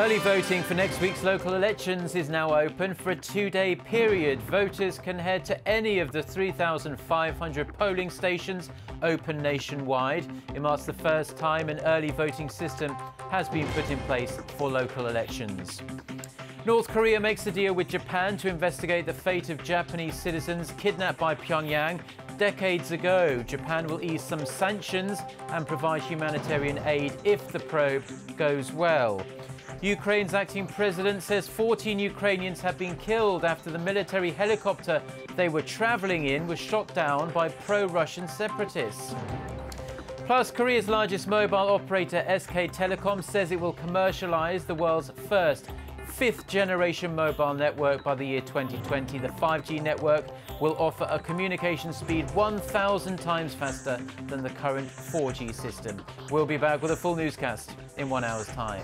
Early voting for next week's local elections is now open for a two-day period. Voters can head to any of the 3,500 polling stations open nationwide. It marks the first time an early voting system has been put in place for local elections. North Korea makes a deal with Japan to investigate the fate of Japanese citizens kidnapped by Pyongyang decades ago. Japan will ease some sanctions and provide humanitarian aid if the probe goes well. Ukraine's acting president says 14 Ukrainians have been killed after the military helicopter they were traveling in was shot down by pro-Russian separatists. Plus, Korea's largest mobile operator, SK Telecom, says it will commercialize the world's first fifth-generation mobile network by the year 2020. The 5G network will offer a communication speed 1,000 times faster than the current 4G system. We'll be back with a full newscast in 1 hour's time.